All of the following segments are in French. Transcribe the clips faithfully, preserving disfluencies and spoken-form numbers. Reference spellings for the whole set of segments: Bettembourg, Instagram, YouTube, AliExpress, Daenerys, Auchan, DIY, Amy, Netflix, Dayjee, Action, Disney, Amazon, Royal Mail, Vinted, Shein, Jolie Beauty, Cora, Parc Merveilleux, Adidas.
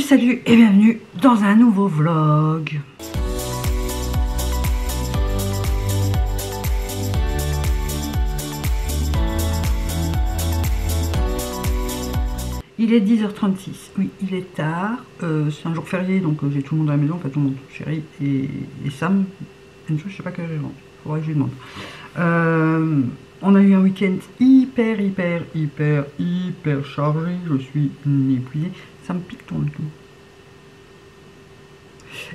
Salut, salut et bienvenue dans un nouveau vlog. Il est dix heures trente-six, oui il est tard, euh, c'est un jour férié donc euh, j'ai tout le monde à la maison, enfin tout le monde, chérie et, et Sam, une chose je sais pas quelle demande, faudrait que je lui demande. Euh, on a eu un week-end hyper hyper hyper hyper chargé, je suis épuisée, ça me pique ton le tout.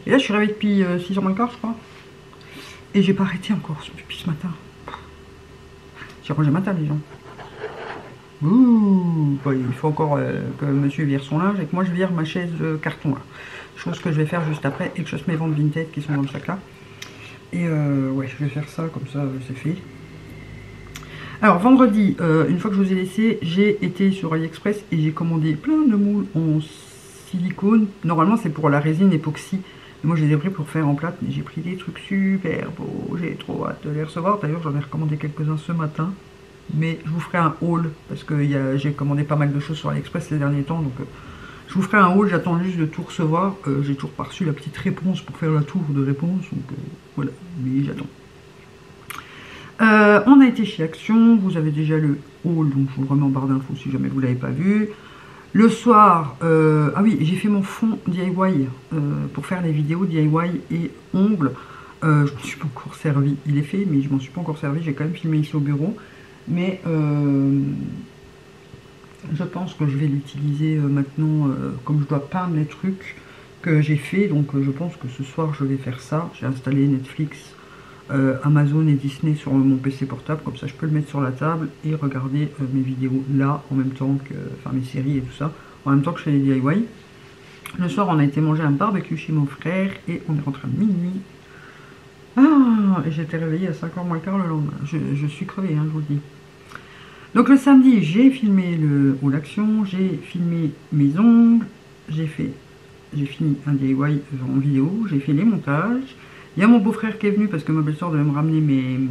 Et là je suis réveillée depuis euh, six heures moins le quart je crois, et j'ai pas arrêté encore depuis ce matin. J'ai rangé matin les gens. Ouh, bah, il faut encore euh, que monsieur vire son linge et que moi je vire ma chaise euh, carton là. Chose que je vais faire juste après et que je fasse mes ventes Vinted qui sont dans le sac là. Et euh, ouais, je vais faire ça comme ça, euh, c'est fait. Alors vendredi, euh, une fois que je vous ai laissé, j'ai été sur AliExpress et j'ai commandé plein de moules en silicone. Normalement c'est pour la résine époxy. Et moi je les ai pris pour faire en plate, mais j'ai pris des trucs super beaux. J'ai trop hâte de les recevoir. D'ailleurs j'en ai recommandé quelques-uns ce matin. Mais je vous ferai un haul, parce que j'ai commandé pas mal de choses sur AliExpress ces derniers temps, donc euh, je vous ferai un haul, j'attends juste de tout recevoir. Euh, j'ai toujours pas reçu la petite réponse pour faire la tour de réponse, donc euh, voilà, mais j'attends. Euh, on a été chez Action, vous avez déjà le haul, donc je vous remets en barre d'infos si jamais vous l'avez pas vu. Le soir, euh, ah oui, j'ai fait mon fond D I Y euh, pour faire les vidéos D I Y et ongles. Euh, je m'en suis pas encore servi, il est fait, mais je m'en suis pas encore servi, j'ai quand même filmé ici au bureau. Mais euh, je pense que je vais l'utiliser maintenant, euh, comme je dois peindre les trucs que j'ai fait. Donc euh, je pense que ce soir je vais faire ça. J'ai installé Netflix, euh, Amazon et Disney sur mon P C portable. Comme ça je peux le mettre sur la table et regarder euh, mes vidéos là, en même temps que, enfin mes séries et tout ça, en même temps que je fais les D I Y. Le soir on a été manger un barbecue chez mon frère et on est rentré à minuit. Ah, et j'étais réveillée à cinq heures moins le quart le lendemain. Je, je suis crevée, hein, je vous le dis. Donc le samedi, j'ai filmé le haul Action, j'ai filmé mes ongles, j'ai fait, j'ai fini un D I Y en vidéo, j'ai fait les montages. Il y a mon beau-frère qui est venu parce que ma belle-sœur devait me ramener mes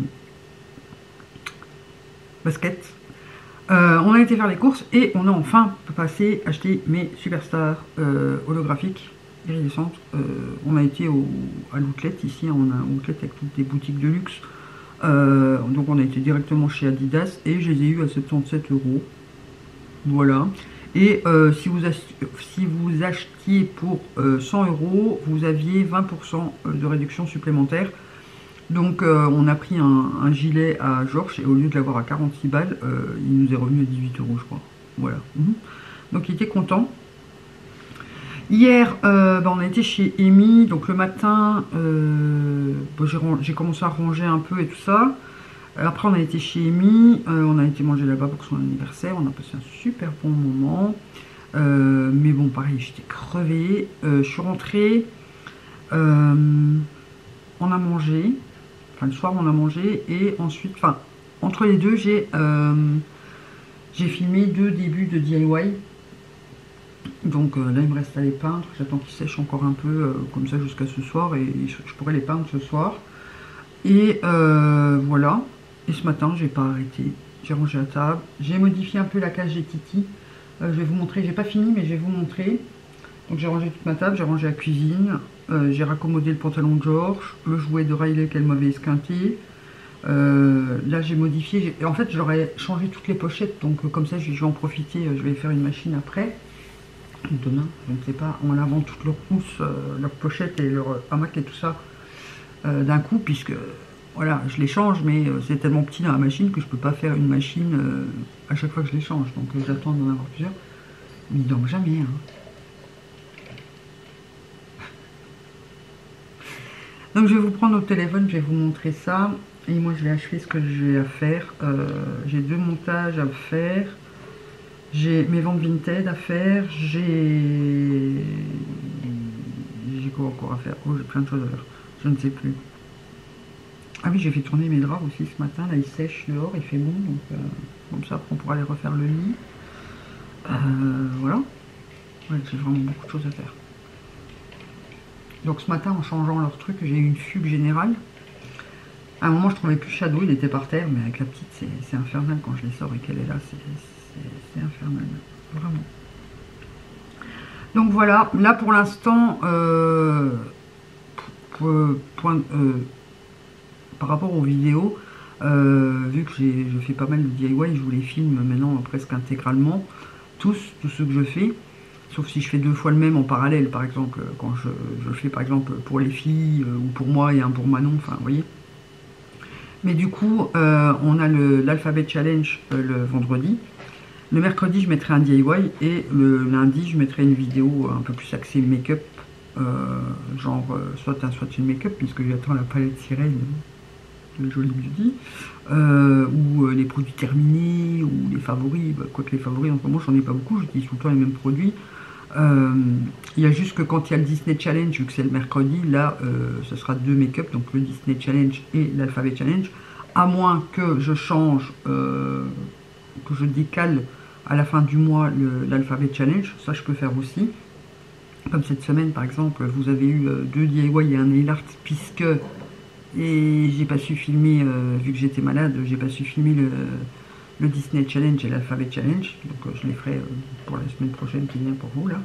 baskets. Euh, on a été faire les courses et on a enfin passé acheter mes superstars euh, holographiques. Iridescente, euh, on a été au, à l'outlet ici, on a un outlet avec toutes les boutiques de luxe, euh, donc on a été directement chez Adidas et je les ai eu à soixante-dix-sept euros, voilà. Et euh, si, vous si vous achetiez pour euh, cent euros, vous aviez vingt pour cent de réduction supplémentaire, donc euh, on a pris un, un gilet à Georges et au lieu de l'avoir à quarante-six balles, euh, il nous est revenu à dix-huit euros je crois, voilà, mmh. Donc il était content. Hier, euh, bah, on a été chez Amy, donc le matin, euh, bah, j'ai commencé à ranger un peu et tout ça. Après, on a été chez Amy, euh, on a été manger là-bas pour son anniversaire, on a passé un super bon moment. Euh, mais bon, pareil, j'étais crevée. Euh, je suis rentrée, euh, on a mangé, enfin le soir on a mangé, et ensuite, enfin, entre les deux, j'ai euh, j'ai filmé deux débuts de D I Y. Donc euh, là il me reste à les peindre, j'attends qu'ils sèchent encore un peu euh, comme ça jusqu'à ce soir et je, je pourrais les peindre ce soir. Et euh, voilà, et ce matin j'ai pas arrêté, j'ai rangé la table, j'ai modifié un peu la cage des titis, euh, je vais vous montrer, j'ai pas fini mais je vais vous montrer. Donc j'ai rangé toute ma table, j'ai rangé la cuisine, euh, j'ai raccommodé le pantalon de Georges, le jouet de Riley qu'elle m'avait esquinté. Euh, là j'ai modifié, en fait j'aurais changé toutes les pochettes donc euh, comme ça je vais en profiter, euh, je vais faire une machine après. Demain, je ne sais pas, en lavant toutes leurs housses, euh, leurs pochettes et leurs hamacs et tout ça euh, d'un coup, puisque voilà, je les change, mais euh, c'est tellement petit dans la machine que je peux pas faire une machine euh, à chaque fois que je les change, donc euh, j'attends d'en avoir plusieurs. Mais ils dorment jamais, hein. Donc je vais vous prendre au téléphone, je vais vous montrer ça, et moi je vais achever ce que j'ai à faire. Euh, j'ai deux montages à faire. J'ai mes ventes Vinted à faire, j'ai... J'ai quoi encore à faire? Oh, j'ai plein de choses à faire, je ne sais plus. Ah oui, j'ai fait tourner mes draps aussi ce matin, là ils sèchent dehors, il fait bon, donc euh, comme ça après on pourra aller refaire le lit. Euh, voilà, ouais, j'ai vraiment beaucoup de choses à faire. Donc ce matin, en changeant leur truc, j'ai eu une fugue générale. À un moment, je trouvais plus Shadow, il était par terre, mais avec la petite, c'est infernal quand je les sors et qu'elle est là, c'est... C'est infernal, vraiment. Donc voilà, là pour l'instant, euh, euh, par rapport aux vidéos, euh, vu que je fais pas mal de D I Y, je vous les filme maintenant presque intégralement, tous, tous ceux que je fais, sauf si je fais deux fois le même en parallèle, par exemple, quand je, je fais par exemple pour les filles, ou pour moi et un pour Manon, enfin vous voyez. Mais du coup, euh, on a l'Alphabet Challenge euh, le vendredi. Le mercredi, je mettrai un D I Y et le lundi, je mettrai une vidéo un peu plus axée make-up, euh, genre euh, soit un swatch and make-up, puisque j'attends la palette sirène de Jolie Beauty, euh, ou euh, les produits terminés, ou les favoris, bah, quoique les favoris en ce moment, j'en ai pas beaucoup, j'utilise tout le temps les mêmes produits. Il euh, y a juste que quand il y a le Disney Challenge, vu que c'est le mercredi, là, euh, ce sera deux make-up, donc le Disney Challenge et l'Alphabet Challenge, à moins que je change, euh, que je décale à la fin du mois l'Alphabet Challenge, ça je peux faire aussi. Comme cette semaine par exemple, vous avez eu deux D I Y et un nail art, puisque et j'ai pas su filmer, euh, vu que j'étais malade, j'ai pas su filmer le, le Disney Challenge et l'Alphabet Challenge, donc euh, je les ferai euh, pour la semaine prochaine qui vient pour vous là.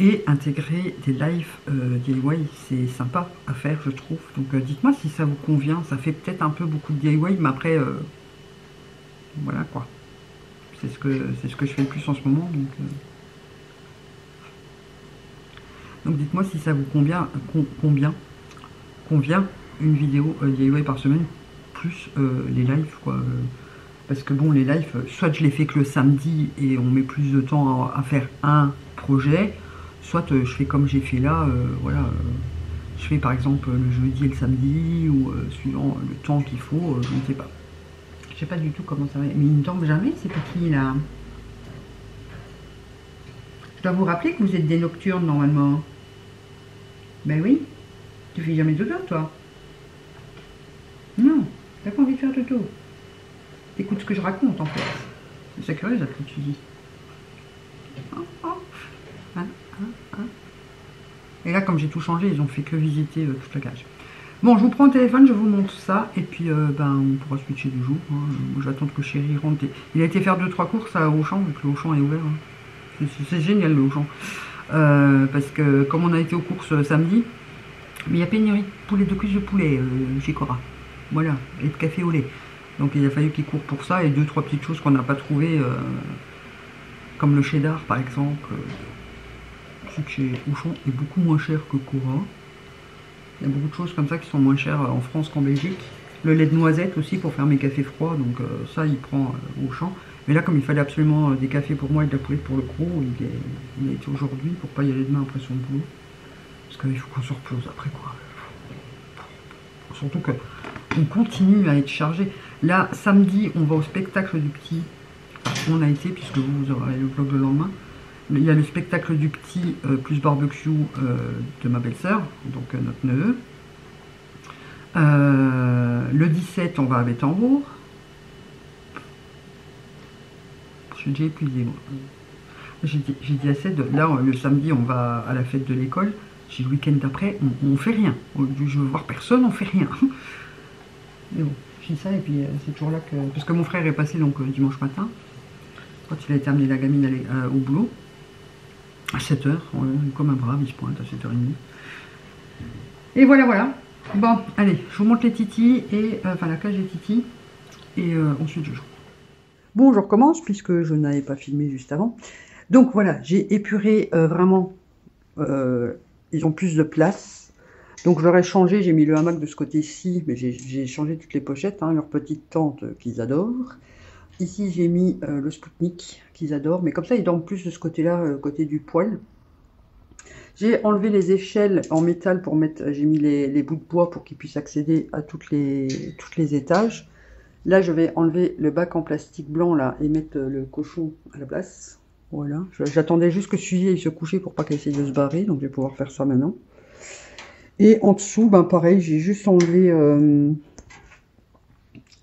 Et intégrer des lives euh, D I Y, c'est sympa à faire je trouve, donc euh, dites-moi si ça vous convient, ça fait peut-être un peu beaucoup de D I Y, mais après, euh, voilà quoi. C'est ce, c'est ce que je fais le plus en ce moment. Donc, euh... donc dites-moi si ça vous convient, con, combien, combien une vidéo euh, D I Y par semaine, plus euh, les lives, quoi. Parce que bon, les lives, soit je les fais que le samedi et on met plus de temps à, à faire un projet, soit euh, je fais comme j'ai fait là, euh, voilà. Euh, je fais par exemple le jeudi et le samedi, ou euh, suivant le temps qu'il faut, euh, je ne sais pas. Je sais pas du tout comment ça va, mais il ne tombe jamais, c'est pour qui là? Je dois vous rappeler que vous êtes des nocturnes normalement. Ben oui, tu fais jamais dodo toi? Non, t'as pas envie de faire dodo. T'écoutes ce que je raconte en fait. C'est curieux ça que tu dis. Oh, oh. Hein, hein, hein. Et là comme j'ai tout changé, ils ont fait que visiter euh, toute la cage. Bon, je vous prends le téléphone, je vous montre ça, et puis euh, ben, on pourra switcher du jour. Hein. Je vais attendre que Chéri rentre. Il a été faire deux trois courses à Auchan, donc le Auchan est ouvert. Hein. C'est génial le Auchan. Euh, parce que comme on a été aux courses euh, samedi, mais il y a pénurie de poulet, de cuisse de poulet euh, chez Cora. Voilà, et de café au lait. Donc il a fallu qu'il court pour ça, et deux trois petites choses qu'on n'a pas trouvées, euh, comme le cheddar par exemple. Euh, chez Auchan est beaucoup moins cher que Cora. Il y a beaucoup de choses comme ça qui sont moins chères en France qu'en Belgique. Le lait de noisette aussi pour faire mes cafés froids, donc euh, ça il prend euh, au champ. Mais là comme il fallait absolument euh, des cafés pour moi et de la poulette pour le crew, il, est, il a été aujourd'hui pour pas y aller demain après son boulot. Parce qu'il faut qu'on se repose après quoi. Surtout qu'on continue à être chargé. Là samedi on va au spectacle du petit, enfin, on a été puisque vous, vous aurez le vlog le lendemain. Il y a le spectacle du petit euh, plus barbecue euh, de ma belle-sœur, donc euh, notre neveu. Euh, le dix-sept, on va à Bettembourg. Je suis déjà épuisée, moi. J'ai dit, j'ai dit à Céd, là, le samedi, on va à la fête de l'école. J'ai le week-end d'après, on, on fait rien. Je veux voir personne, on fait rien. Mais bon, je dis ça, et puis euh, c'est toujours là que... Parce que mon frère est passé, donc, euh, dimanche matin, quand il a été amené la gamine aller, euh, au boulot. À sept heures, ouais, comme un brave, il se pointe à sept heures trente. Et voilà, voilà. Bon, allez, je vous montre les titis, et, euh, enfin la cage des titis, et euh, ensuite je joue. Bon, je recommence, puisque je n'avais pas filmé juste avant. Donc voilà, j'ai épuré euh, vraiment, euh, ils ont plus de place. Donc je leur ai changé, j'ai mis le hamac de ce côté-ci, mais j'ai changé toutes les pochettes, hein, leur petite tente euh, qu'ils adorent. Ici, j'ai mis euh, le Spoutnik qu'ils adorent, mais comme ça, ils dorment plus de ce côté-là, euh, côté du poil. J'ai enlevé les échelles en métal pour mettre, j'ai mis les, les bouts de bois pour qu'ils puissent accéder à toutes les, toutes les étages. Là, je vais enlever le bac en plastique blanc là et mettre euh, le cochon à la place. Voilà, j'attendais juste que celui-là il se couchait pour pas qu'il essaye de se barrer, donc je vais pouvoir faire ça maintenant. Et en dessous, ben pareil, j'ai juste enlevé euh,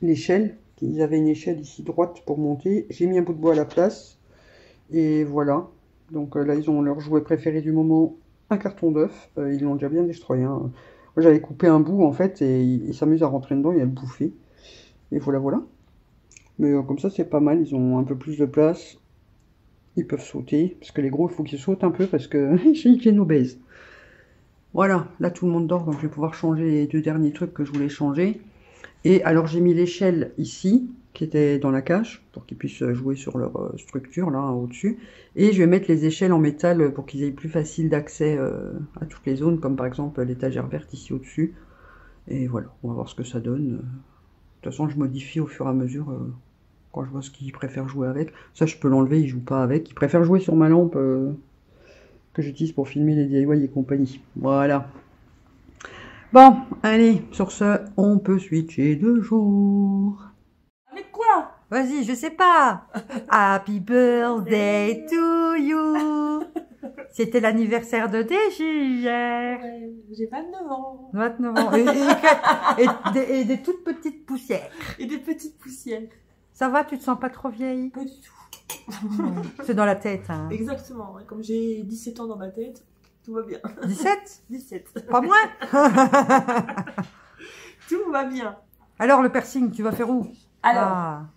l'échelle. Ils avaient une échelle ici droite pour monter. J'ai mis un bout de bois à la place. Et voilà. Donc euh, là, ils ont leur jouet préféré du moment. Un carton d'œuf. Euh, ils l'ont déjà bien destroyé. Hein. Moi, j'avais coupé un bout, en fait. Et ils s'amusent à rentrer dedans et à le bouffer. Et voilà, voilà. Mais euh, comme ça, c'est pas mal. Ils ont un peu plus de place. Ils peuvent sauter, parce que les gros, il faut qu'ils sautent un peu, parce que j'ai une obèse. Voilà, là tout le monde dort, donc je vais pouvoir changer les deux derniers trucs que je voulais changer. Et alors j'ai mis l'échelle ici, qui était dans la cage, pour qu'ils puissent jouer sur leur structure, là, au-dessus. Et je vais mettre les échelles en métal pour qu'ils aient plus facile d'accès euh, à toutes les zones, comme par exemple l'étagère verte ici au-dessus. Et voilà, on va voir ce que ça donne. De toute façon, je modifie au fur et à mesure... Euh, quand je vois ce qu'ils préfèrent jouer avec. Ça, je peux l'enlever, ils jouent pas avec. Ils préfèrent jouer sur ma lampe euh, que j'utilise pour filmer les D I Y et compagnie. Voilà. Bon, allez, sur ce, on peut switcher de jour. Avec quoi? Vas-y, je sais pas. Happy birthday to you. C'était l'anniversaire de Dayjee hier. Ouais, j'ai vingt-neuf ans. vingt-neuf ans. Et, et, et, des, et des toutes petites poussières. Et des petites poussières. Ça va, tu te sens pas trop vieille? Pas du tout. C'est dans la tête. Hein. Exactement. Comme j'ai dix-sept ans dans ma tête, tout va bien. dix-sept dix-sept. Pas moins. Tout va bien. Alors, le piercing, tu vas faire où? Alors, ah.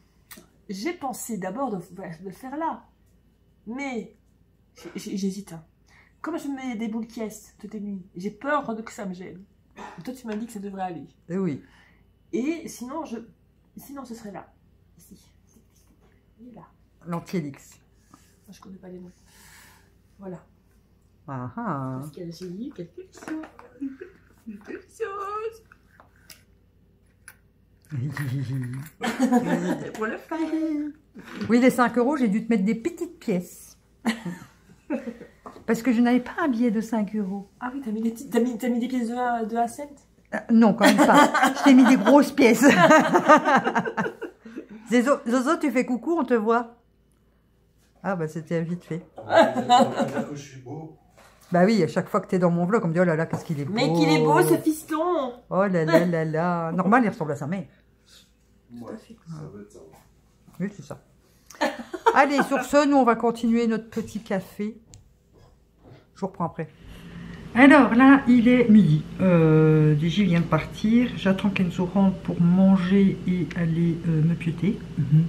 j'ai pensé d'abord de, de le faire là. Mais j'hésite. Hein. Comme je mets des boules caisses toutes les nuits, j'ai peur que ça me gêne. Et toi, tu m'as dit que ça devrait aller. Et oui. Et sinon, je... sinon ce serait là. L'antiélix. Je connais pas les mots. Voilà. Ah ah. Parce que j'ai eu quelque chose. Quelque chose. Pour le faire. Oui, les cinq euros, j'ai dû te mettre des petites pièces. Parce que je n'avais pas un billet de cinq euros. Ah oui, t'as mis, mis, mis des pièces de, de A sept euh, non, quand même pas. Je t'ai mis des grosses pièces. Zozo, Zozo, tu fais coucou, on te voit. Ah bah c'était vite fait. Je suis beau. Bah oui, à chaque fois que t'es dans mon vlog, on me dit oh là là, qu'est-ce qu'il est beau. Mais qu'il est beau ce fiston. Oh là là là là. Normal, il ressemble à sa mère. Ouais, tout à fait. Ça va être ça. Oui, c'est ça. Allez, sur ce, nous on va continuer notre petit café. Je vous reprends après. Alors là, il est midi. Euh, Dayjee vient de partir. J'attends qu'Enzo rentre pour manger et aller euh, me pieuter,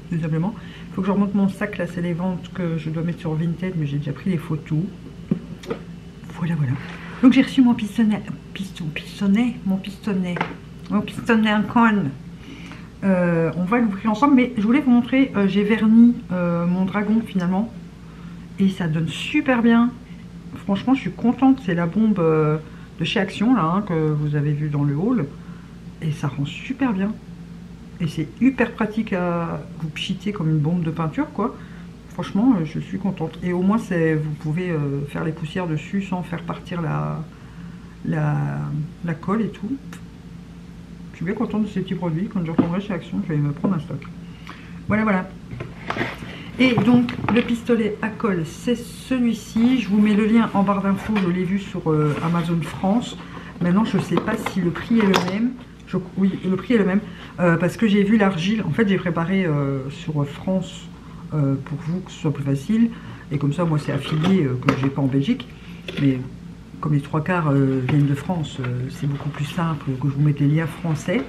tout simplement. Il faut que je remonte mon sac. Là, c'est les ventes que je dois mettre sur Vinted, mais j'ai déjà pris les photos. Voilà, voilà. Donc j'ai reçu mon pistonnet, piston, pistonnet, mon pistonnet, mon pistonnet en conne. Euh, on va l'ouvrir ensemble, mais je voulais vous montrer. Euh, j'ai verni euh, mon dragon finalement, et ça donne super bien. Franchement, je suis contente. C'est la bombe euh, de chez Action, là, hein, que vous avez vu dans le haul. Et ça rend super bien. Et c'est hyper pratique à vous pchiter comme une bombe de peinture, quoi. Franchement, euh, je suis contente. Et au moins, vous pouvez euh, faire les poussières dessus sans faire partir la, la, la colle et tout. Je suis bien contente de ces petits produits. Quand je reprendrai chez Action, je vais me prendre un stock. Voilà, voilà. Et donc le pistolet à colle, c'est celui-ci. Je vous mets le lien en barre d'infos, je l'ai vu sur euh, Amazon France. Maintenant, je ne sais pas si le prix est le même. Je, oui, le prix est le même. Euh, parce que j'ai vu l'argile. En fait, j'ai préparé euh, sur France euh, pour vous, que ce soit plus facile. Et comme ça, moi, c'est affilié euh, que je n'ai pas en Belgique. Mais comme les trois quarts euh, viennent de France, euh, c'est beaucoup plus simple que je vous mette les liens français.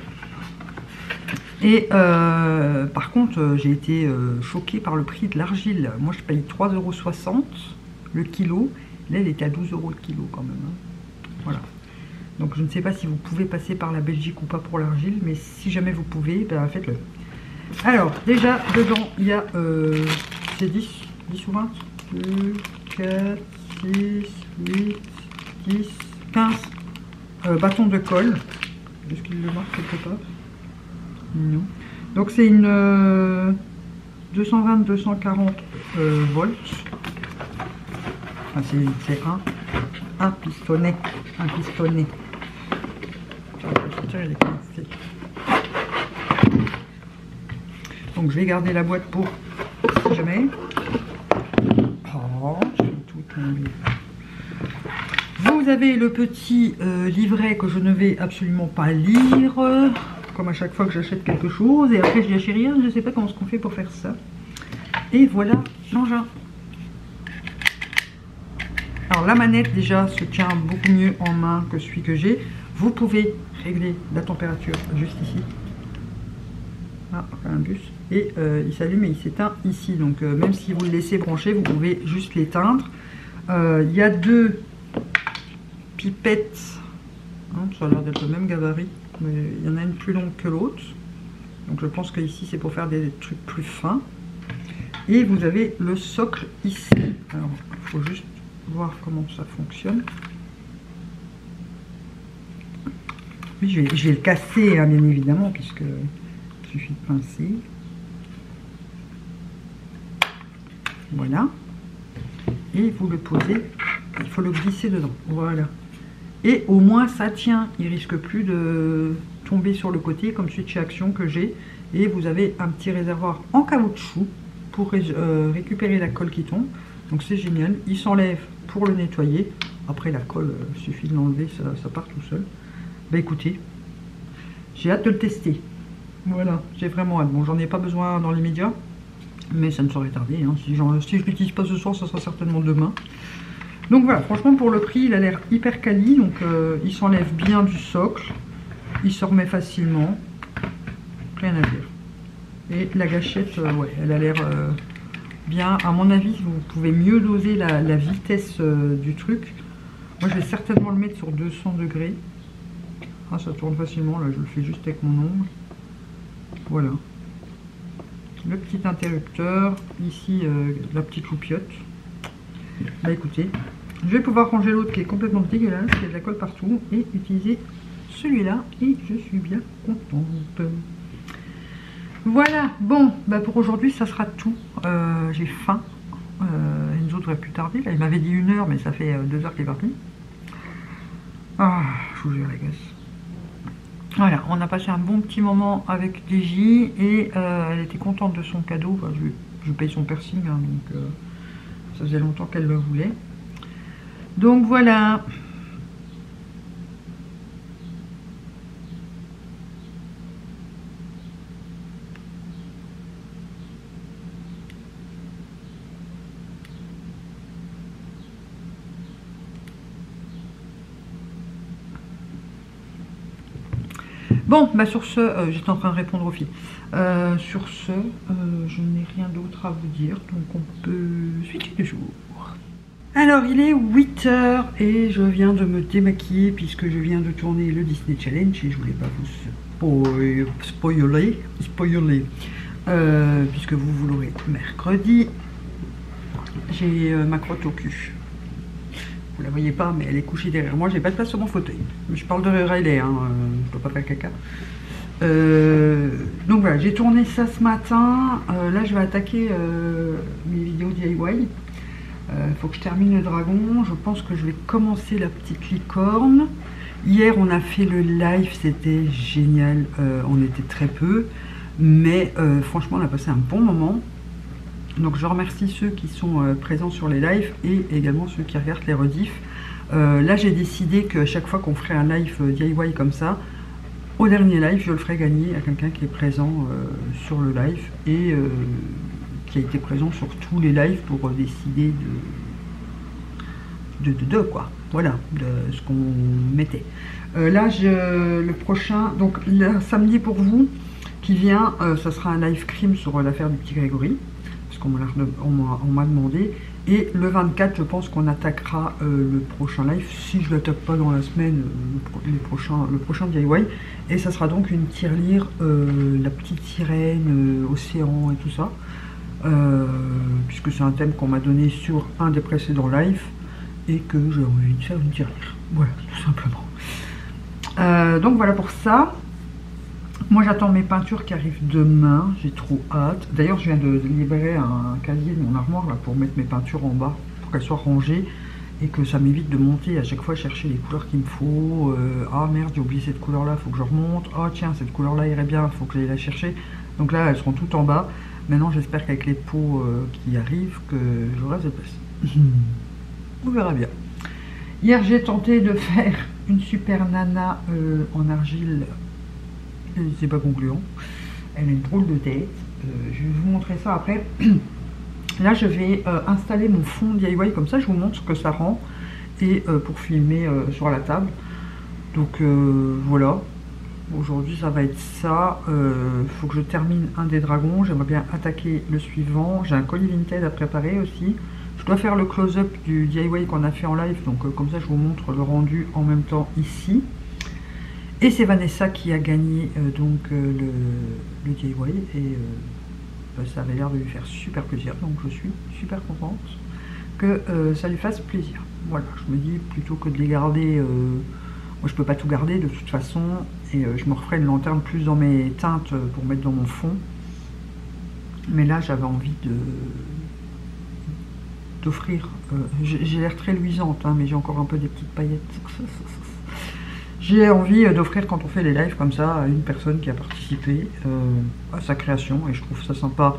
Et euh, par contre, euh, j'ai été euh, choquée par le prix de l'argile. Moi, je paye trois euros soixante le kilo. Là, elle est à douze euros le kilo quand même. Hein. Voilà. Donc, je ne sais pas si vous pouvez passer par la Belgique ou pas pour l'argile. Mais si jamais vous pouvez, ben, faites-le. Alors, déjà, dedans, il y a... Euh, c'est dix, dix ou vingt deux, quatre, six, huit, dix, quinze euh, bâtons de colle. Est-ce qu'il le marque quelque part ? Non. Donc c'est une euh, deux cent vingt à deux cent quarante euh, volts. Enfin, c'est un, un pistonnet. Un pistonnet. Donc je vais garder la boîte pour si jamais. Oh, j'ai tout tombé. Vous avez le petit euh, livret que je ne vais absolument pas lire. Comme à chaque fois que j'achète quelque chose, et après je dis à chérie, je ne sais pas comment ce qu'on fait pour faire ça. Et voilà l'engin. Alors la manette déjà se tient beaucoup mieux en main que celui que j'ai. Vous pouvez régler la température juste ici. Ah, un bus. et euh, il s'allume et il s'éteint ici. Donc euh, même si vous le laissez brancher, vous pouvez juste l'éteindre. Euh, il y a deux pipettes, hein, ça a l'air d'être le même gabarit, mais il y en a une plus longue que l'autre. Donc je pense que ici c'est pour faire des trucs plus fins. Et vous avez le socle ici. Alors il faut juste voir comment ça fonctionne. Oui, je vais, je vais le casser, hein, bien évidemment, puisque il suffit de pincer. Voilà. Et vous le posez, il faut le glisser dedans. Voilà. Et au moins ça tient, il risque plus de tomber sur le côté comme celui de chez Action que j'ai. Et vous avez un petit réservoir en caoutchouc pour ré euh, récupérer la colle qui tombe. Donc c'est génial, il s'enlève pour le nettoyer. Après la colle, euh, suffit de l'enlever, ça, ça part tout seul. Bah écoutez, j'ai hâte de le tester. Voilà, j'ai vraiment hâte. Bon, j'en ai pas besoin dans l'immédiat, mais ça ne saurait tarder, hein. Si, si je l'utilise pas ce soir, ça sera certainement demain. Donc voilà, franchement pour le prix, il a l'air hyper quali. Donc euh, il s'enlève bien du socle, il se remet facilement, rien à dire. Et la gâchette, euh, ouais, elle a l'air euh, bien. À mon avis, vous pouvez mieux doser la, la vitesse euh, du truc. Moi, je vais certainement le mettre sur deux cents degrés. Ah, ça tourne facilement, là, je le fais juste avec mon ongle. Voilà. Le petit interrupteur, ici, euh, la petite loupiote. Bah écoutez, je vais pouvoir ranger l'autre qui est complètement dégueulasse, il y a de la colle partout, et utiliser celui-là, et je suis bien contente. Voilà, bon, bah pour aujourd'hui ça sera tout. Euh, j'ai faim. Euh, Enzo devrait plus tarder. Là, il m'avait dit une heure, mais ça fait deux heures qu'il est parti. Ah, je vous jure, les gars. Voilà, on a passé un bon petit moment avec Dayjee et euh, elle était contente de son cadeau. Enfin, je, je paye son piercing, hein, donc euh, ça faisait longtemps qu'elle le voulait. Donc voilà. Bon, bah sur ce, euh, j'étais en train de répondre aux filles. Euh, sur ce, euh, je n'ai rien d'autre à vous dire, donc on peut switcher du jour. Alors, il est huit heures et je viens de me démaquiller puisque je viens de tourner le Disney Challenge et je voulais pas vous spoiler, spoiler, spoiler euh, puisque vous, vous l'aurez mercredi. J'ai euh, ma crotte au cul. Vous la voyez pas, mais elle est couchée derrière moi. J'ai pas de place sur mon fauteuil. Je parle de Riley, hein. Je peux pas faire caca. Euh, donc voilà, j'ai tourné ça ce matin. Euh, là, je vais attaquer euh, mes vidéos D I Y. Euh, faut que je termine le dragon. Je pense que je vais commencer la petite licorne. Hier, on a fait le live. C'était génial. Euh, on était très peu. Mais euh, franchement, on a passé un bon moment. Donc je remercie ceux qui sont euh, présents sur les lives et également ceux qui regardent les rediffs. Euh, là j'ai décidé que chaque fois qu'on ferait un live euh, D I Y comme ça, au dernier live je le ferai gagner à quelqu'un qui est présent euh, sur le live et euh, qui a été présent sur tous les lives pour euh, décider de, de, de, de quoi, voilà, de ce qu'on mettait. Euh, là je, le prochain, donc là, samedi pour vous qui vient, euh, ça sera un live crime sur euh, l'affaire du petit Grégory. On m'a demandé. Et le vingt-quatre, je pense qu'on attaquera euh, le prochain live. Si je ne l'attaque pas dans la semaine, le, pro les prochains, le prochain D I Y. Et ça sera donc une tirelire, euh, la petite sirène, euh, océan et tout ça. Euh, puisque c'est un thème qu'on m'a donné sur un des précédents lives. Et que j'ai envie de faire une tirelire. Voilà, tout simplement. Euh, donc voilà pour ça. Moi j'attends mes peintures qui arrivent demain, j'ai trop hâte. D'ailleurs je viens de, de libérer un, un casier de mon armoire là, pour mettre mes peintures en bas, pour qu'elles soient rangées et que ça m'évite de monter à chaque fois chercher les couleurs qu'il me faut. Euh, ah merde, j'ai oublié cette couleur là, faut que je remonte. Ah tiens, cette couleur là irait bien, faut que j'aille la chercher. Donc là elles seront toutes en bas. Maintenant j'espère qu'avec les pots euh, qui arrivent que j'aurai cette place. On verra bien. Hier j'ai tenté de faire une super nana euh, en argile. C'est pas concluant. Elle a une drôle de tête. Euh, je vais vous montrer ça après. Là, je vais euh, installer mon fond D I Y comme ça. Je vous montre ce que ça rend. Et euh, pour filmer euh, sur la table. Donc euh, voilà. Aujourd'hui ça va être ça. Il euh, faut que je termine un des dragons. J'aimerais bien attaquer le suivant. J'ai un colis Vinted à préparer aussi. Je dois faire le close-up du D I Y qu'on a fait en live. Donc euh, comme ça je vous montre le rendu en même temps ici. Et c'est Vanessa qui a gagné euh, donc euh, le, le D I Y. Et euh, bah, ça avait l'air de lui faire super plaisir. Donc je suis super contente que euh, ça lui fasse plaisir. Voilà, je me dis plutôt que de les garder... Euh, moi je peux pas tout garder de toute façon. Et euh, je me referai une lanterne plus dans mes teintes euh, pour mettre dans mon fond. Mais là j'avais envie de... d'offrir, euh, j'ai l'air très luisante, hein, mais j'ai encore un peu des petites paillettes. J'ai envie d'offrir, quand on fait les lives comme ça, à une personne qui a participé euh, à sa création, et je trouve ça sympa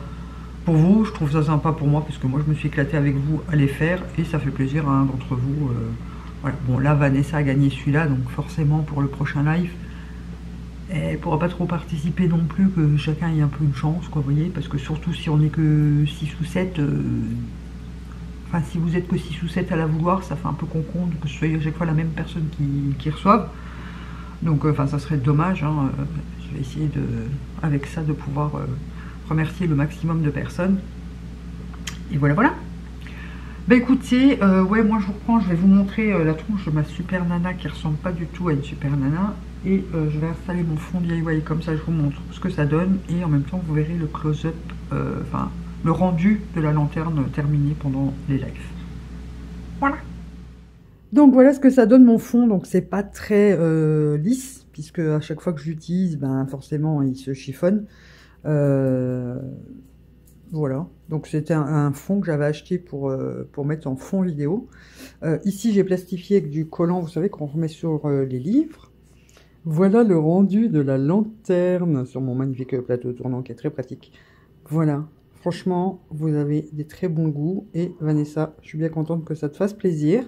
pour vous, je trouve ça sympa pour moi, parce que moi je me suis éclatée avec vous à les faire, et ça fait plaisir à un d'entre vous. Euh, voilà. Bon, là Vanessa a gagné celui-là, donc forcément pour le prochain live, elle pourra pas trop participer non plus, que chacun ait un peu une chance, quoi, vous voyez, parce que surtout si on n'est que six ou sept... Euh, Enfin, si vous êtes que six ou sept à la vouloir, ça fait un peu concon que ce soit à chaque fois la même personne qui, qui reçoive. Donc, euh, enfin, ça serait dommage. Hein. Je vais essayer de, avec ça, de pouvoir euh, remercier le maximum de personnes. Et voilà, voilà. Ben écoutez, euh, ouais, moi je vous reprends. Je vais vous montrer euh, la tronche de ma super nana qui ressemble pas du tout à une super nana. Et euh, je vais installer mon fond D I Y comme ça. Je vous montre ce que ça donne et en même temps vous verrez le close-up. Enfin. Euh, Le rendu de la lanterne terminé pendant les lives. Voilà. Donc voilà ce que ça donne mon fond. Donc c'est pas très euh, lisse, puisque à chaque fois que je l'utilise, ben forcément il se chiffonne. Euh, voilà. Donc c'était un, un fond que j'avais acheté pour, euh, pour mettre en fond vidéo. Euh, ici j'ai plastifié avec du collant, vous savez, qu'on remet sur euh, les livres. Voilà le rendu de la lanterne sur mon magnifique plateau tournant qui est très pratique. Voilà. Franchement, vous avez des très bons goûts. Et Vanessa, je suis bien contente que ça te fasse plaisir.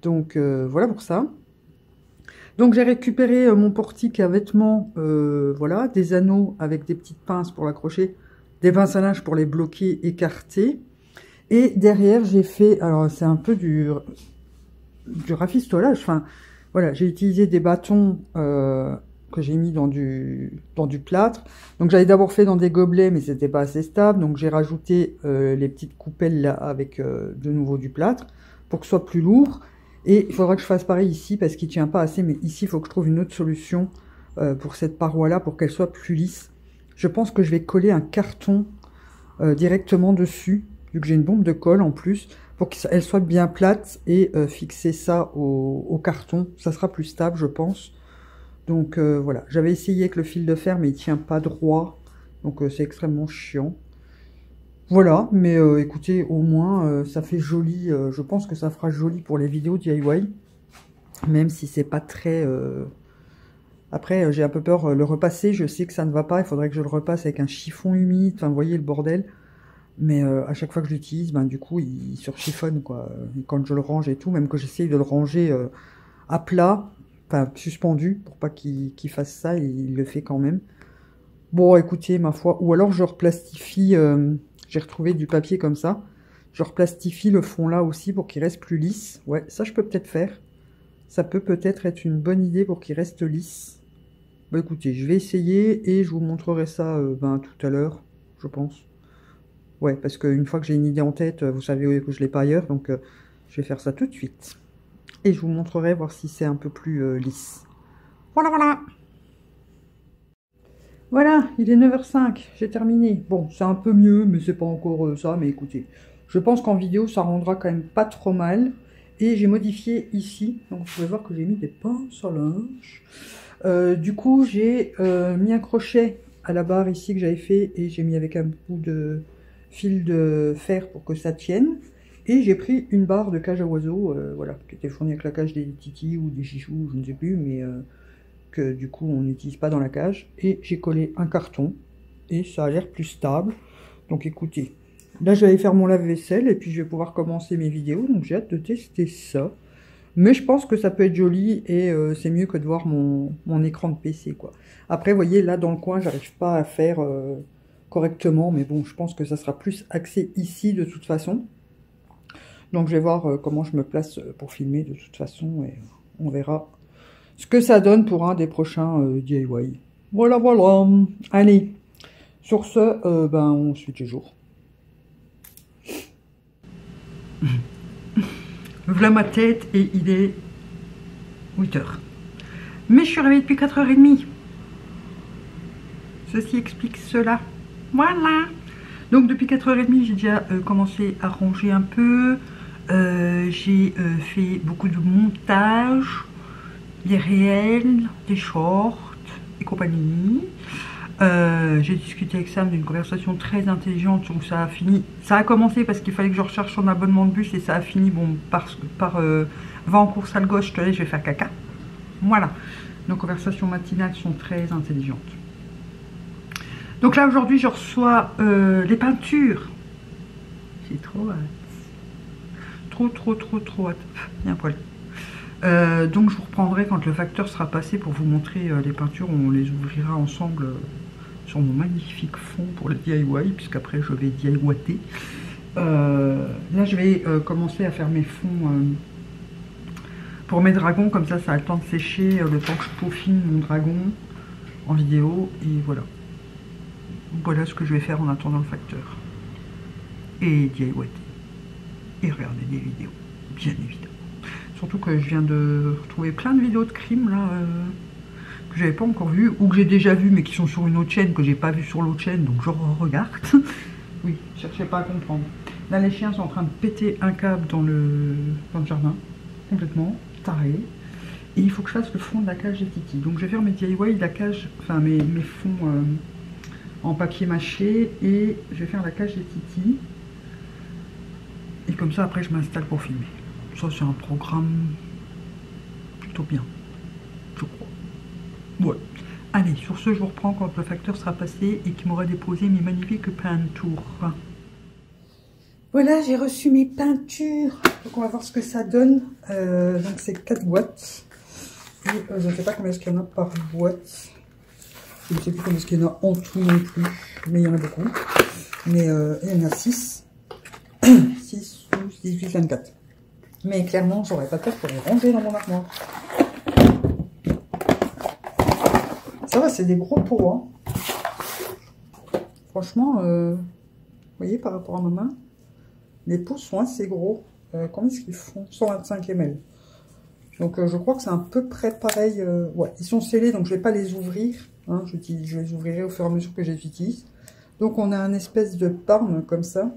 Donc, euh, voilà pour ça. Donc, j'ai récupéré mon portique à vêtements. Euh, voilà, des anneaux avec des petites pinces pour l'accrocher. Des pinces à linge pour les bloquer, écarter. Et derrière, j'ai fait... Alors, c'est un peu du, du rafistolage. Enfin, voilà, j'ai utilisé des bâtons... Euh, que j'ai mis dans du, dans du plâtre. Donc j'avais d'abord fait dans des gobelets, mais c'était pas assez stable. Donc j'ai rajouté euh, les petites coupelles là avec euh, de nouveau du plâtre pour que ce soit plus lourd. Et il faudra que je fasse pareil ici parce qu'il tient pas assez. Mais ici, il faut que je trouve une autre solution euh, pour cette paroi là pour qu'elle soit plus lisse. Je pense que je vais coller un carton euh, directement dessus, vu que j'ai une bombe de colle en plus, pour qu'elle soit bien plate et euh, fixer ça au, au carton. Ça sera plus stable, je pense. Donc euh, voilà, j'avais essayé avec le fil de fer, mais il tient pas droit, donc euh, c'est extrêmement chiant. Voilà, mais euh, écoutez, au moins euh, ça fait joli, euh, je pense que ça fera joli pour les vidéos D I Y, même si c'est pas très... Euh... Après, euh, j'ai un peu peur de euh, le repasser, je sais que ça ne va pas, il faudrait que je le repasse avec un chiffon humide, enfin vous voyez le bordel, mais euh, à chaque fois que je l'utilise, ben du coup il, il surchiffonne quoi, et quand je le range et tout, même que j'essaye de le ranger euh, à plat, enfin, suspendu, pour pas qu'il qu'il fasse ça, et il le fait quand même. Bon, écoutez, ma foi, ou alors je replastifie, euh, j'ai retrouvé du papier comme ça, je replastifie le fond là aussi pour qu'il reste plus lisse. Ouais, ça je peux peut-être faire, ça peut peut-être être une bonne idée pour qu'il reste lisse. Bah écoutez, je vais essayer, et je vous montrerai ça euh, ben, tout à l'heure, je pense. Ouais, parce qu'une fois que j'ai une idée en tête, vous savez que je l'ai pas ailleurs, donc euh, je vais faire ça tout de suite. Et je vous montrerai voir si c'est un peu plus euh, lisse. Voilà, voilà. Voilà, il est neuf heures cinq, j'ai terminé. Bon, c'est un peu mieux, mais c'est pas encore euh, ça. Mais écoutez, je pense qu'en vidéo, ça rendra quand même pas trop mal. Et j'ai modifié ici. Donc, vous pouvez voir que j'ai mis des pinces à linge. Euh, du coup, j'ai euh, mis un crochet à la barre ici que j'avais fait. Et j'ai mis avec un bout de fil de fer pour que ça tienne. Et j'ai pris une barre de cage à oiseaux, euh, voilà, qui était fournie avec la cage des titis ou des chichous, je ne sais plus, mais euh, que du coup on n'utilise pas dans la cage. Et j'ai collé un carton, et ça a l'air plus stable. Donc écoutez, là je vais aller faire mon lave-vaisselle, et puis je vais pouvoir commencer mes vidéos, donc j'ai hâte de tester ça. Mais je pense que ça peut être joli, et euh, c'est mieux que de voir mon, mon écran de P C, quoi. Après, vous voyez, là dans le coin, j'arrive pas à faire euh, correctement, mais bon, je pense que ça sera plus axé ici de toute façon. Donc je vais voir comment je me place pour filmer de toute façon et on verra ce que ça donne pour un des prochains euh, D I Y. Voilà, voilà. Allez, sur ce, euh, ben, on suit toujours. Voilà ma tête et il est huit heures. Mais je suis réveillée depuis quatre heures trente. Ceci explique cela. Voilà. Donc depuis quatre heures trente, j'ai déjà euh, commencé à ranger un peu. Euh, j'ai euh, fait beaucoup de montage, des réels, des shorts et compagnie. Euh, j'ai discuté avec Sam d'une conversation très intelligente, donc ça a fini. Ça a commencé parce qu'il fallait que je recherche son abonnement de bus et ça a fini bon par, par euh, va en course à le gauche, je te laisse, je vais faire caca. Voilà. Nos conversations matinales sont très intelligentes. Donc là aujourd'hui je reçois euh, les peintures. J'ai trop hâte. Trop trop trop trop hâte. Il y a un poil. Euh, donc je vous reprendrai quand le facteur sera passé pour vous montrer euh, les peintures. On les ouvrira ensemble euh, sur mon magnifique fond pour le D I Y, puisqu'après je vais D I Y-ter. Euh, là je vais euh, commencer à faire mes fonds euh, pour mes dragons, comme ça ça a le temps de sécher, euh, le temps que je peaufine mon dragon en vidéo, et voilà. Voilà ce que je vais faire en attendant le facteur. Et D I Y-ter. Et regarder des vidéos, bien évidemment. Surtout que je viens de retrouver plein de vidéos de crime là euh, que j'avais pas encore vues ou que j'ai déjà vues mais qui sont sur une autre chaîne que j'ai pas vue sur l'autre chaîne, donc je regarde. Oui, cherchez pas à comprendre. Là les chiens sont en train de péter un câble dans le, dans le jardin, complètement taré. Et il faut que je fasse le fond de la cage des Titi. Donc je vais faire mes D I Y de la cage, enfin mes, mes fonds euh, en papier mâché, et je vais faire la cage des Titi. Et comme ça après je m'installe pour filmer. Ça, c'est un programme plutôt bien, je crois. Ouais. Allez, sur ce, je vous reprends quand le facteur sera passé et qu'il m'aura déposé mes magnifiques peintures. Voilà, j'ai reçu mes peintures. Donc, on va voir ce que ça donne. Euh, donc, c'est quatre boîtes. Et euh, je ne sais pas combien est-ce qu'il y en a par boîte. Je ne sais plus combien est-ce qu'il y en a en tout non plus. Mais il y en a beaucoup. Mais euh, il y en a six. six, douze, dix-huit, vingt-quatre. Mais clairement, j'aurais pas peur pour les ranger dans mon armoire. Ça va, c'est des gros pots. Hein. Franchement, euh, vous voyez, par rapport à ma main, les pots sont assez gros. Euh, combien est-ce qu'ils font? cent vingt-cinq millilitres. Donc, euh, je crois que c'est à peu près pareil. Euh, ouais, ils sont scellés, donc je ne vais pas les ouvrir. Hein, je, je les ouvrirai au fur et à mesure que je les utilise. Donc, on a un espèce de parme comme ça.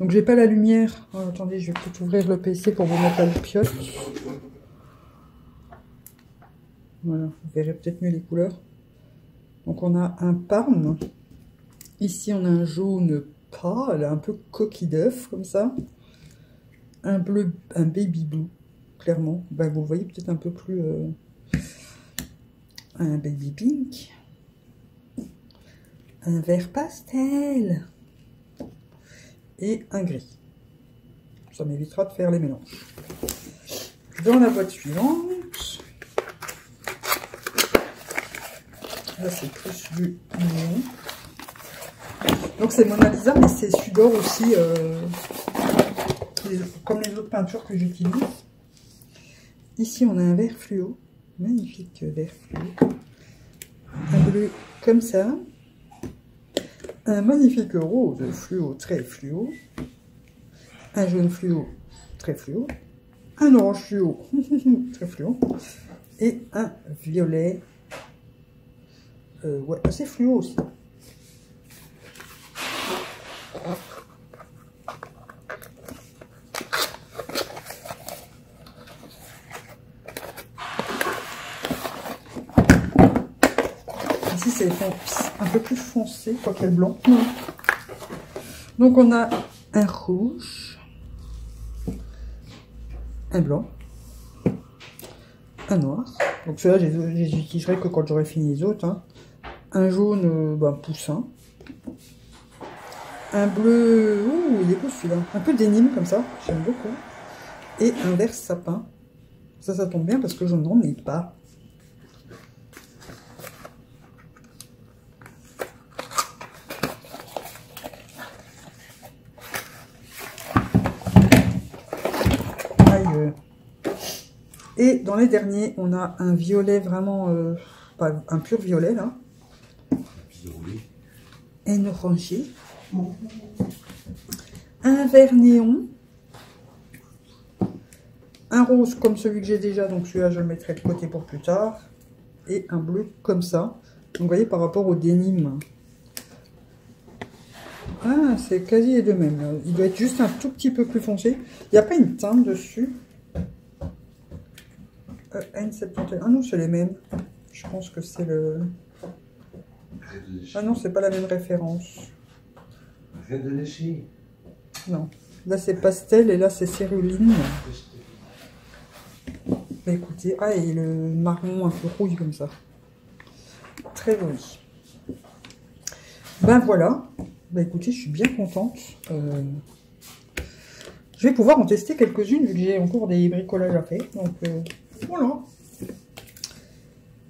Donc j'ai pas la lumière. Oh, attendez, je vais peut-être ouvrir le P C pour vous mettre la pioche. Voilà, vous verrez peut-être mieux les couleurs. Donc on a un parme. Ici on a un jaune pâle, un peu coquille d'œuf comme ça. Un bleu, un baby blue, clairement. Ben, vous voyez peut-être un peu plus euh, un baby pink. Un vert pastel. Et un gris. Ça m'évitera de faire les mélanges. Dans la boîte suivante, là c'est plus du mignon. Donc c'est Mona Lisa, mais c'est Sudor aussi, euh, les, comme les autres peintures que j'utilise. Ici on a un vert fluo, magnifique vert fluo, un bleu comme ça. Un magnifique rose fluo, très fluo. Un jaune fluo, très fluo. Un orange fluo, très fluo. Et un violet, euh, ouais, assez fluo aussi. Ici, c'est un peu plus foncé, quoi qu'il y ait blanc. Mmh. Donc, on a un rouge, un blanc, un noir. Donc, ceux-là, je les utiliserai que quand j'aurai fini les autres. Hein. Un jaune, euh, bah, poussin. Un bleu, ouh, il est beau celui-là. Un peu d'énime, comme ça, j'aime beaucoup. Et un vert sapin. Ça, ça tombe bien parce que je n'en ai pas. Et dans les derniers, on a un violet vraiment, euh, pas un pur violet là. Un orangé. Un vert néon. Un rose comme celui que j'ai déjà, donc celui-là je le mettrai de côté pour plus tard. Et un bleu comme ça. Donc vous voyez par rapport au dénime. Ah, c'est quasi les deux mêmes. Il doit être juste un tout petit peu plus foncé. Il n'y a pas une teinte dessus. Euh, N soixante et onze. Ah non, c'est les mêmes. Je pense que c'est le... Ah non, c'est pas la même référence. Arrête de lécher. Non. Là, c'est pastel et là, c'est céruline. Bah, écoutez. Ah, et le marron un peu rouille comme ça. Très joli. Ben voilà. Bah écoutez, je suis bien contente. Euh, je vais pouvoir en tester quelques-unes, vu que j'ai encore des bricolages à faire. Donc euh, voilà.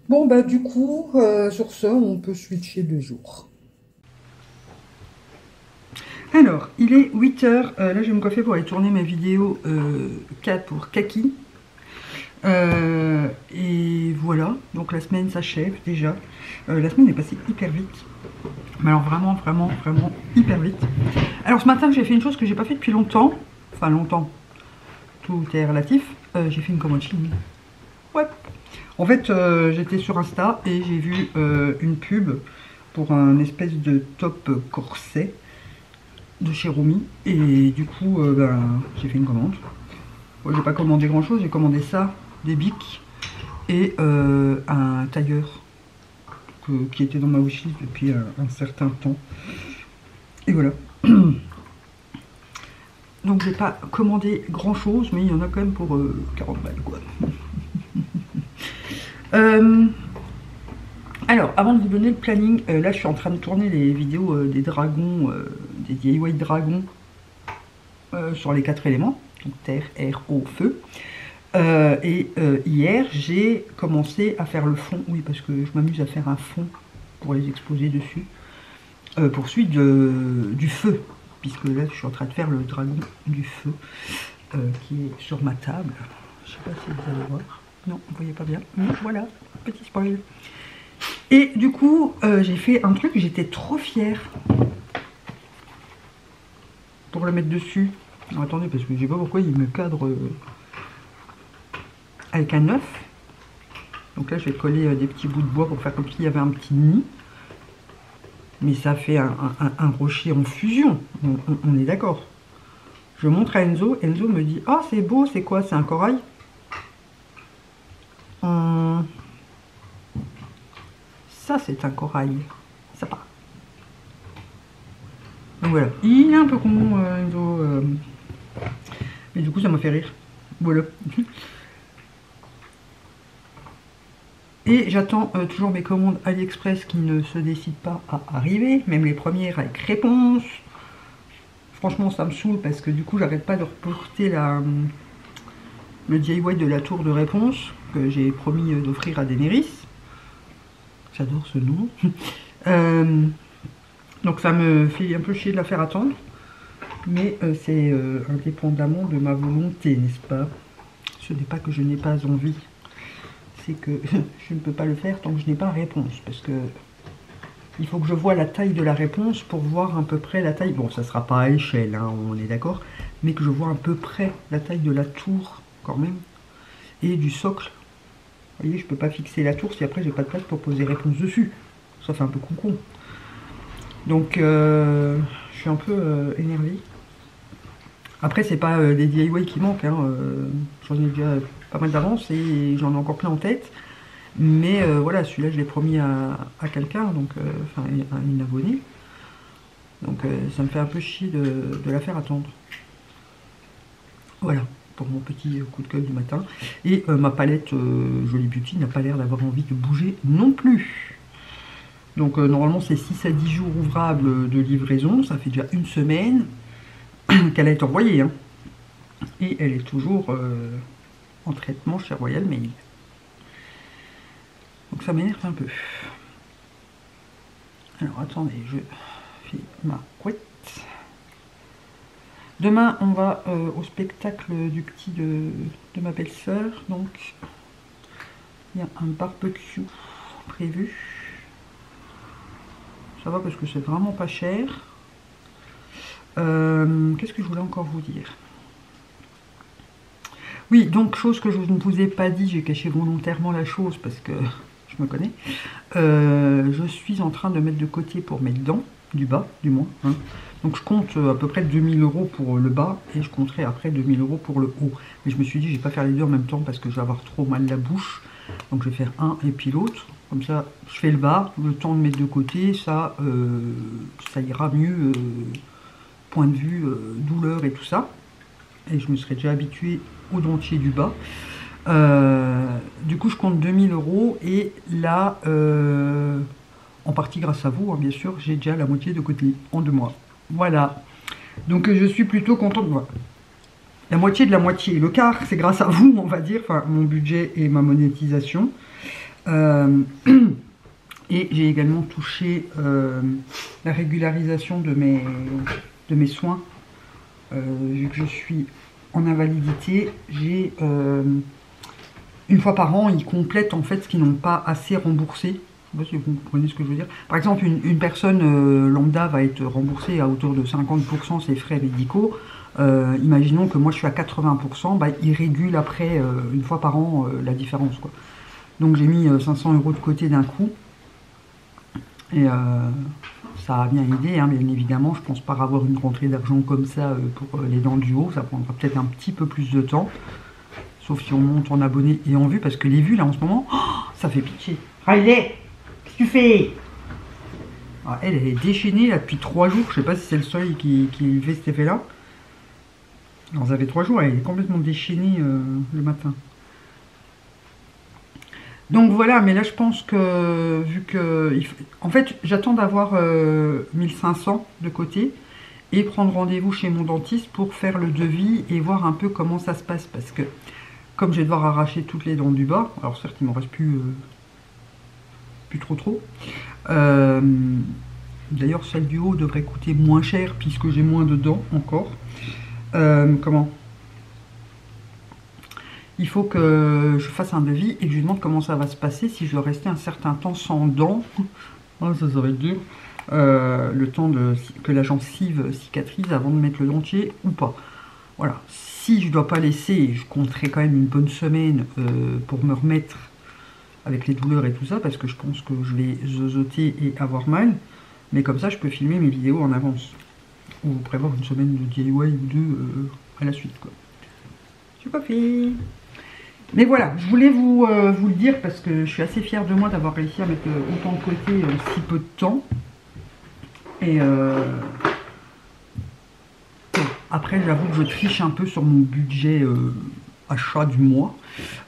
Bon bah du coup, euh, sur ce, on peut switcher de jour. Alors, il est huit heures. Euh, là, je vais me coiffer pour aller tourner ma vidéo euh, pour Kaki. Euh, et voilà. Donc la semaine s'achève déjà. Euh, la semaine est passée hyper vite. Mais alors vraiment, vraiment, vraiment hyper vite. Alors ce matin, j'ai fait une chose que j'ai pas fait depuis longtemps. Enfin longtemps, tout est relatif. Euh, j'ai fait une commande Shein. Ouais. En fait, euh, j'étais sur Insta et j'ai vu euh, une pub pour un espèce de top corset de chez Romy. Et du coup, euh, ben, j'ai fait une commande. Bon, j'ai pas commandé grand chose, j'ai commandé ça, des bics et euh, un tailleur. Que, qui était dans ma wishlist depuis un, un certain temps. Et voilà. Donc j'ai pas commandé grand chose, mais il y en a quand même pour euh, quarante balles quoi. euh, alors avant de vous donner le planning, euh, là je suis en train de tourner les vidéos euh, des dragons, euh, des D I Y dragons euh, sur les quatre éléments, donc terre, air, eau, feu. Euh, et euh, hier, j'ai commencé à faire le fond. Oui, parce que je m'amuse à faire un fond pour les exposer dessus. Euh, pour celui de, du feu. Puisque là, je suis en train de faire le dragon du feu euh, qui est sur ma table. Je ne sais pas si vous allez voir. Non, vous ne voyez pas bien. Mais voilà, petit spoil. Et du coup, euh, j'ai fait un truc. J'étais trop fière pour le mettre dessus. Non, attendez, parce que je ne sais pas pourquoi il me cadre... Euh... avec un œuf. Donc là je vais coller euh, des petits bouts de bois pour faire comme s'il y avait un petit nid, mais ça fait un, un, un rocher en fusion, on, on, on est d'accord. Je montre à Enzo, Enzo me dit ah oh, c'est beau, c'est quoi, c'est un corail? Hum, ça c'est un corail, ça part. Donc voilà, il est un peu con euh, Enzo, euh... mais du coup ça m'a fait rire, voilà. Et j'attends euh, toujours mes commandes AliExpress qui ne se décident pas à arriver, même les premières avec réponse. Franchement, ça me saoule parce que du coup, j'arrête pas de reporter la, le D I Y de la tour de réponse que j'ai promis euh, d'offrir à Daenerys. J'adore ce nom. euh, donc ça me fait un peu chier de la faire attendre, mais euh, c'est euh, indépendamment de ma volonté, n'est-ce pas? Ce n'est pas que je n'ai pas envie. C'est que je ne peux pas le faire tant que je n'ai pas réponse, parce que il faut que je vois la taille de la réponse pour voir à peu près la taille, bon ça sera pas à échelle, hein, on est d'accord, mais que je vois à peu près la taille de la tour quand même, et du socle. Vous voyez, je peux pas fixer la tour si après j'ai pas de place pour poser réponse dessus, ça fait un peu con-con. Donc euh, je suis un peu euh, énervée. Après c'est pas euh, des D I Y qui manquent, hein, euh, j'en ai déjà... pas mal d'avance et j'en ai encore plein en tête, mais euh, voilà, celui-là je l'ai promis à, à quelqu'un, donc euh, enfin à une abonnée, donc euh, ça me fait un peu chier de, de la faire attendre. Voilà pour mon petit coup de gueule du matin. Et euh, ma palette euh, Jolie Beauty n'a pas l'air d'avoir envie de bouger non plus, donc euh, normalement c'est six à dix jours ouvrables de livraison, ça fait déjà une semaine qu'elle a été envoyée, hein. Et elle est toujours euh, en traitement chez Royal Mail. Donc ça m'énerve un peu. Alors attendez, je fais ma couette. Demain, on va euh, au spectacle du petit de, de ma belle-sœur. Donc, il y a un barbecue prévu. Ça va parce que c'est vraiment pas cher. Euh, Qu'est-ce que je voulais encore vous dire? Oui, donc, chose que je ne vous ai pas dit, j'ai caché volontairement la chose parce que je me connais. Euh, je suis en train de mettre de côté pour mes dents, du bas, du moins. Hein. Donc, je compte à peu près deux mille euros pour le bas et je compterai après deux mille euros pour le haut. Mais je me suis dit, je ne vais pas faire les deux en même temps parce que je vais avoir trop mal la bouche. Donc, je vais faire un et puis l'autre. Comme ça, je fais le bas, le temps de mettre de côté. Ça, euh, ça ira mieux, euh, point de vue, euh, douleur et tout ça. Et je me serais déjà habituée au dentier du bas. Euh, du coup, je compte deux mille euros. Et là, euh, en partie grâce à vous, hein, bien sûr, j'ai déjà la moitié de côté en deux mois. Voilà. Donc, je suis plutôt contente. Voilà. La moitié de la moitié. Le quart, c'est grâce à vous, on va dire. Enfin, mon budget et ma monétisation. Euh, et j'ai également touché euh, la régularisation de mes, de mes soins. Euh, vu que je suis en invalidité, j'ai euh, une fois par an, ils complètent en fait ce qu'ils n'ont pas assez remboursé. Je ne sais pas si vous comprenez ce que je veux dire. Par exemple, une, une personne euh, lambda va être remboursée à hauteur de cinquante pour cent ses frais médicaux. Euh, imaginons que moi je suis à quatre-vingts pour cent, bah, ils régulent après euh, une fois par an euh, la différence, quoi. Donc j'ai mis euh, cinq cents euros de côté d'un coup. Et euh, ça a bien aidé, hein, bien évidemment. Je pense pas avoir une rentrée d'argent comme ça euh, pour euh, les dents du haut. Ça prendra peut-être un petit peu plus de temps. Sauf si on monte en abonnés et en vues. Parce que les vues, là, en ce moment, oh, ça fait pitié. Riley, qu'est-ce que tu fais? Ah, elle, elle est déchaînée, là, depuis trois jours. Je sais pas si c'est le soleil qui, qui fait cet effet-là. Alors, ça fait trois jours. Elle est complètement déchaînée euh, le matin. Donc voilà, mais là je pense que, vu que, en fait j'attends d'avoir euh, mille cinq cents de côté et prendre rendez-vous chez mon dentiste pour faire le devis et voir un peu comment ça se passe, parce que comme je vais devoir arracher toutes les dents du bas, alors certes il m'en reste plus, euh, plus trop trop, euh, d'ailleurs celle du haut devrait coûter moins cher puisque j'ai moins de dents encore, euh, comment ? Il faut que je fasse un devis et que je lui demande comment ça va se passer si je dois rester un certain temps sans dents. Oh, ça, ça va être dur. Euh, le temps de, que la gencive cicatrise avant de mettre le dentier ou pas. Voilà. Si je ne dois pas laisser, je compterai quand même une bonne semaine euh, pour me remettre avec les douleurs et tout ça, parce que je pense que je vais zozoter et avoir mal. Mais comme ça, je peux filmer mes vidéos en avance. Ou prévoir une semaine de D I Y ou deux euh, à la suite, quoi. Je pas fait. Mais voilà, je voulais vous, euh, vous le dire parce que je suis assez fière de moi d'avoir réussi à mettre autant de côté euh, si peu de temps. Et euh... après, j'avoue que je triche un peu sur mon budget euh, achat du mois.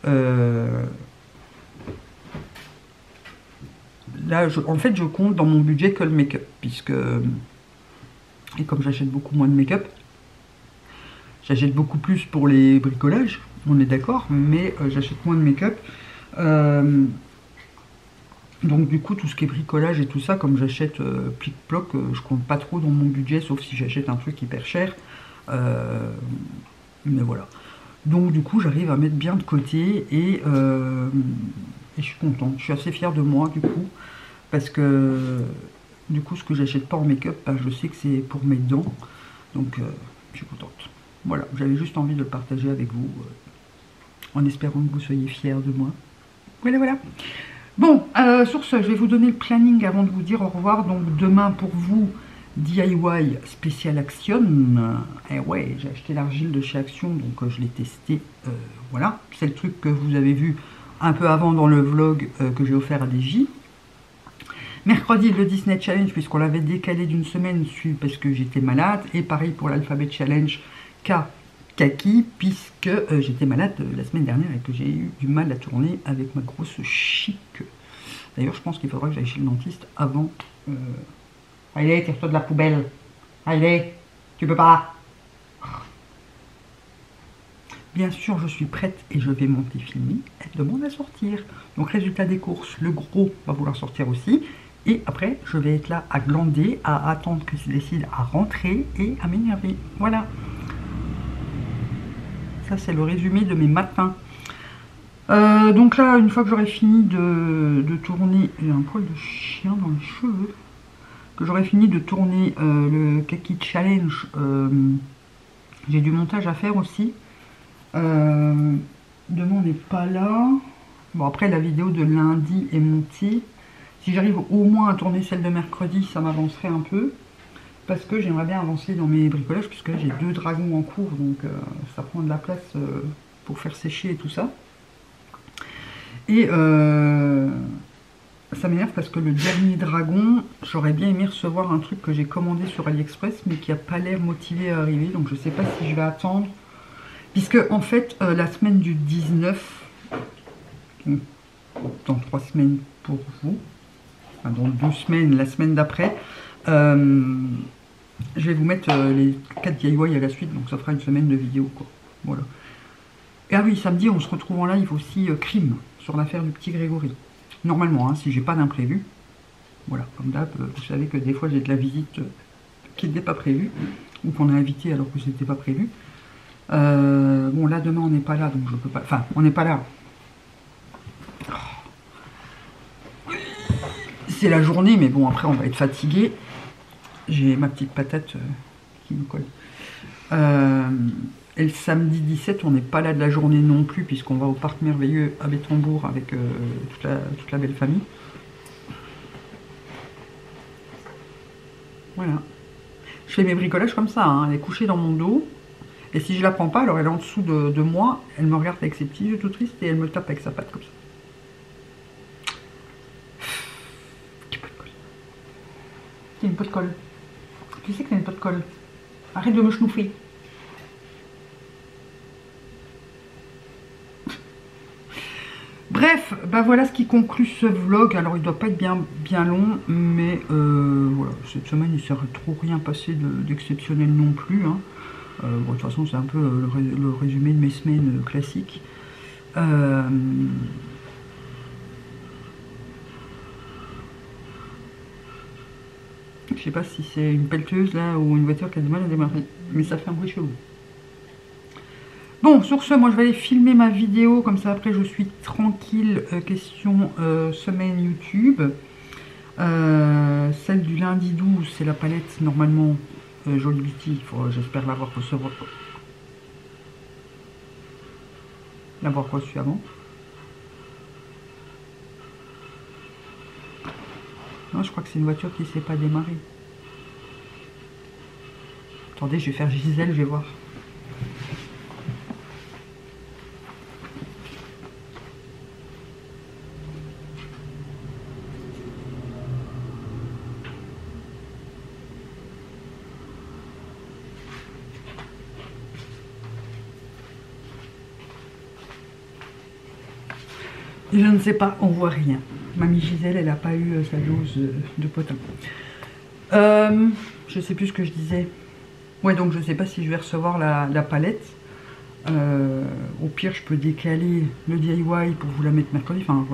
Euh... Là, je... en fait, je compte dans mon budget que le make-up, puisque, et comme j'achète beaucoup moins de make-up, j'achète beaucoup plus pour les bricolages, on est d'accord, mais euh, j'achète moins de make-up. Euh, donc du coup, tout ce qui est bricolage et tout ça, comme j'achète euh, plic-ploc, euh, je compte pas trop dans mon budget, sauf si j'achète un truc hyper cher. Euh, mais voilà. Donc du coup, j'arrive à mettre bien de côté et, euh, et je suis contente. Je suis assez fière de moi, du coup, parce que du coup, ce que j'achète pas en make-up, bah, je sais que c'est pour mes dents. Donc, euh, je suis contente. Voilà, j'avais juste envie de le partager avec vous, euh, en espérant que vous soyez fiers de moi. Voilà, voilà. Bon, euh, sur ce, je vais vous donner le planning avant de vous dire au revoir. Donc, demain, pour vous, D I Y spécial Action. Eh ouais, j'ai acheté l'argile de chez Action, donc euh, je l'ai testée. Euh, voilà, c'est le truc que vous avez vu un peu avant dans le vlog euh, que j'ai offert à Dayjee. Mercredi, le Disney Challenge, puisqu'on l'avait décalé d'une semaine, parce que j'étais malade. Et pareil pour l'Alphabet Challenge. Kaki, puisque euh, j'étais malade euh, la semaine dernière et que j'ai eu du mal à tourner avec ma grosse chic. D'ailleurs, je pense qu'il faudra que j'aille chez le dentiste avant. Euh... Allez, tire-toi de la poubelle. Allez, tu peux pas. Bien sûr, je suis prête et je vais monter filmer. Elle demande à sortir. Donc, résultat des courses, le gros va vouloir sortir aussi. Et après, je vais être là à glander, à attendre que je décide à rentrer et à m'énerver. Voilà. Ça, c'est le résumé de mes matins. Euh, donc là, une fois que j'aurai fini de, de tourner... J'ai un poil de chien dans les cheveux. Que j'aurai fini de tourner euh, le Kaki Challenge. Euh, J'ai du montage à faire aussi. Euh, demain, on n'est pas là. Bon, après, la vidéo de lundi est montée. Si j'arrive au moins à tourner celle de mercredi, ça m'avancerait un peu. Parce que j'aimerais bien avancer dans mes bricolages, puisque j'ai deux dragons en cours, donc euh, ça prend de la place euh, pour faire sécher et tout ça. Et euh, ça m'énerve parce que le dernier dragon, j'aurais bien aimé recevoir un truc que j'ai commandé sur AliExpress, mais qui n'a pas l'air motivé à arriver, donc je ne sais pas si je vais attendre. Puisque en fait, euh, la semaine du dix-neuf, dans trois semaines pour vous, enfin, dans deux semaines, la semaine d'après, Euh, je vais vous mettre euh, les quatre D I Y à la suite, donc ça fera une semaine de vidéo, quoi. Voilà. Et ah oui, samedi, on se retrouve en live aussi euh, crime sur l'affaire du petit Grégory. Normalement, hein, si j'ai pas d'imprévu. Voilà, comme d'hab, euh, vous savez que des fois j'ai de la visite euh, qui n'était pas prévue, ou qu'on a invité alors que c'était pas prévu. Euh, bon, là demain on n'est pas là, donc je peux pas. Enfin, on n'est pas là. Oh. C'est la journée, mais bon, après on va être fatigué. J'ai ma petite patate euh, qui me colle. Euh, et le samedi dix-sept, on n'est pas là de la journée non plus, puisqu'on va au Parc Merveilleux à Bettembourg avec euh, toute, la, toute la belle famille. Voilà. Je fais mes bricolages comme ça, hein. Elle est couchée dans mon dos. Et si je la prends pas, alors elle est en dessous de, de moi. Elle me regarde avec ses petits yeux tout tristes et elle me tape avec sa patte comme ça. T'as une peau de colle. Tu sais que t'as une peau de colle. Arrête de me chenoufler. Bref, bah voilà ce qui conclut ce vlog. Alors il doit pas être bien, bien long, mais euh, voilà, cette semaine il ne s'est trop rien passé d'exceptionnel de, non plus. Hein. Euh, bon, de toute façon c'est un peu le, le résumé de mes semaines classiques. Euh... Je sais pas si c'est une pelleteuse là ou une voiture qui a du mal à démarrer, mais ça fait un bruit chelou. Bon, sur ce, moi je vais aller filmer ma vidéo, comme ça après je suis tranquille. Euh, question euh, semaine YouTube. Euh, celle du lundi douze, c'est la palette normalement euh, Jolie Beauty. Euh, J'espère l'avoir reçue l'avoir reçue avant. Non, je crois que c'est une voiture qui ne s'est pas démarrée. Attendez, je vais faire Gisèle, je vais voir. Je ne sais pas, on voit rien. Mamie Gisèle, elle n'a pas eu sa dose de potin. Euh, je sais plus ce que je disais. Ouais, donc je sais pas si je vais recevoir la, la palette. Euh, au pire, je peux décaler le D I Y pour vous la mettre mercredi. Enfin,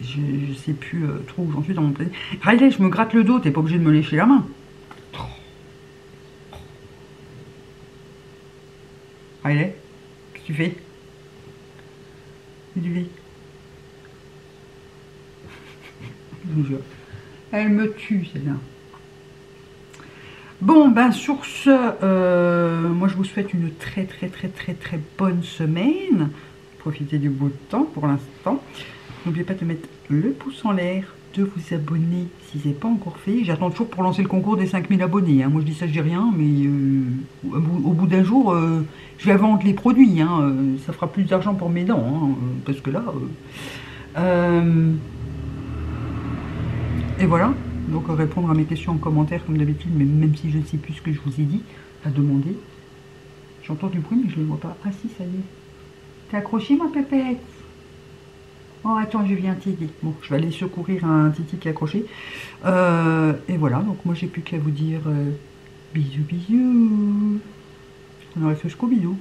je, je sais plus euh, trop où j'en suis dans mon planning. Riley, je me gratte le dos, t'es pas obligé de me lécher la main. Riley, qu'est-ce que tu fais? Qu'est-ce que tu fais? Elle me tue celle-là. Bon ben sur ce, euh, moi je vous souhaite une très très très très très bonne semaine. Profitez du beau temps pour l'instant. N'oubliez pas de mettre le pouce en l'air, de vous abonner si ce n'est pas encore fait. J'attends toujours pour lancer le concours des cinq mille abonnés. Hein. Moi je dis ça, je dis rien, mais euh, au bout d'un jour, euh, je vais vendre les produits. Hein. Euh, ça fera plus d'argent pour mes dents, hein, parce que là. Euh, euh, Et voilà, donc répondre à mes questions en commentaire comme d'habitude, mais même si je ne sais plus ce que je vous ai dit, à demander. J'entends du bruit, mais je ne le vois pas. Ah si, ça y est. T'es accrochée, ma pépette? Oh, attends, je viens t'aider. Bon, je vais aller secourir un titi qui est accroché. Euh, et voilà, donc moi, j'ai plus qu'à vous dire euh, bisous, bisous. On aurait fait jusqu'au bisou.